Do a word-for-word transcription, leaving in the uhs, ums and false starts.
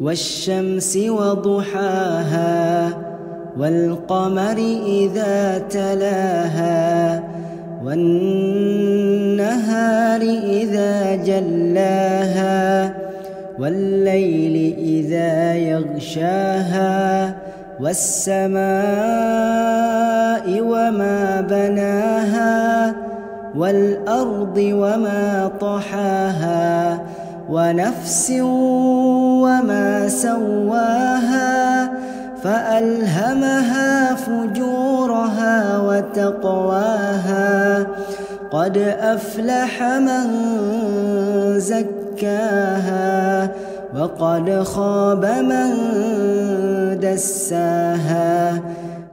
والشمس وضحاها والقمر إذا تلاها والنهار إذا جلاها والليل إذا يغشاها والسماء وما بناها والأرض وما طحاها ونفس وما سواها فألهمها فجورها وتقواها قد أفلح من زكاها وقد خاب من دساها.